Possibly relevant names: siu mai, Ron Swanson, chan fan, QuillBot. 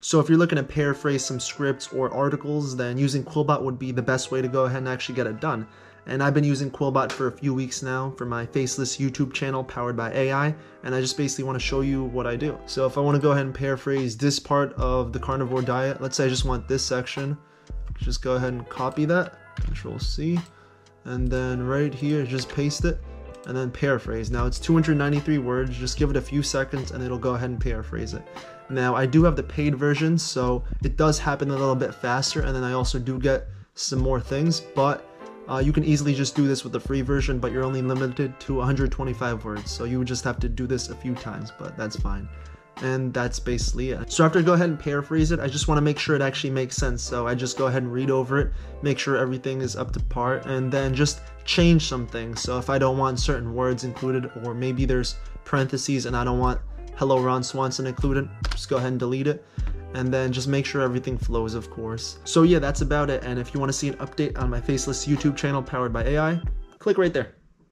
So if you're looking to paraphrase some scripts or articles, then using QuillBot would be the best way to go ahead and actually get it done. And I've been using QuillBot for a few weeks now for my faceless YouTube channel powered by AI, and I just basically want to show you what I do. So if I want to go ahead and paraphrase this part of the carnivore diet, let's say I just want this section, just go ahead and copy that, Control C, and then right here, just paste it, and then paraphrase. Now it's 293 words, just give it a few seconds and it'll go ahead and paraphrase it. Now I do have the paid version, so it does happen a little bit faster, and then I also do get some more things, but you can easily just do this with the free version, but you're only limited to 125 words. So you would just have to do this a few times, but that's fine. And that's basically it. So after I go ahead and paraphrase it, I just want to make sure it actually makes sense. So I just go ahead and read over it, make sure everything is up to par, and then just change some things. So if I don't want certain words included, or maybe there's parentheses and I don't want "Hello Ron Swanson" included, just go ahead and delete it. And then just make sure everything flows, of course. So yeah, that's about it. And if you want to see an update on my faceless YouTube channel powered by AI, click right there.